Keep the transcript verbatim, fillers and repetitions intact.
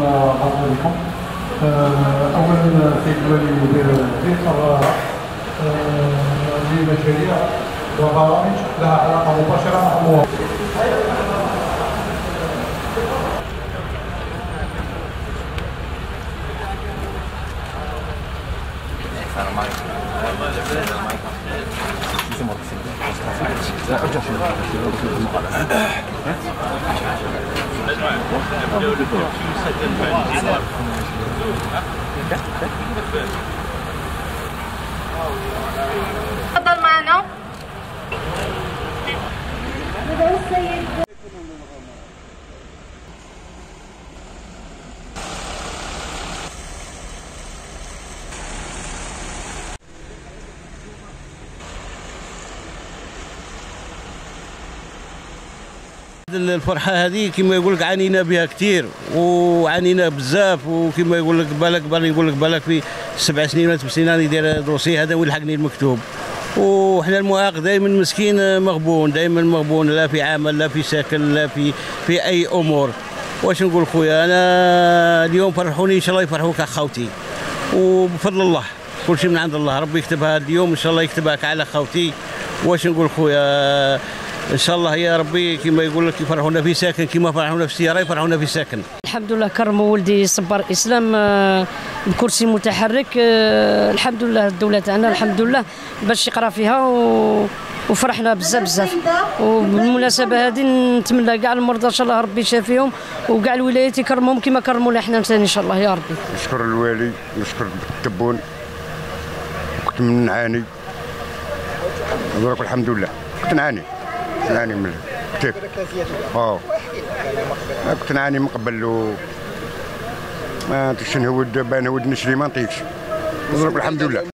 حضوركم. أولا السيد الولي مدير التنفيذ صدر لمشاريع وبرامج لها علاقة مباشرة مع المواطن. تفضل معنا بدأ السيد الفرحه هذه كما يقول لك عانينا بها كثير وعانينا بزاف، وكما يقول لك بالك بالك يقول لك بالك في سبع سنين ولا ثمان سنين راني داير دروسي هذا ويلحقني المكتوب. وحنا المعاق دائما مسكين مغبون، دائما مغبون، لا في عمل لا في سكن لا في في اي امور. واش نقول خويا، انا اليوم فرحوني ان شاء الله يفرحوك اخوتي، وبفضل الله كل شيء من عند الله، ربي يكتبها اليوم ان شاء الله يكتبها على خوتي. واش نقول خويا، ان شاء الله يا ربي كما يقول لك يفرحونا في ساكن كما فرحونا في السياره يفرحونا في ساكن. الحمد لله كرموا ولدي صبر اسلام بكرسي متحرك، الحمد لله الدوله تاعنا الحمد لله باش يقرا فيها، وفرحنا بزاف بزاف. وبالمناسبه هذه نتمنى كاع المرضى ان شاء الله ربي يشافيهم، وكاع الولايات يكرمهم كما كرمونا حنا ثاني ان شاء الله يا ربي. نشكر الوالي ونشكر التبون، كنت من نعاني نقول لك الحمد لله، كنت نعاني نعاني من كيف اه كنت نعاني من قبل، و ما نطيقش نهود دابا نهود نشري ما نطيقش، نقول لك الحمد لله.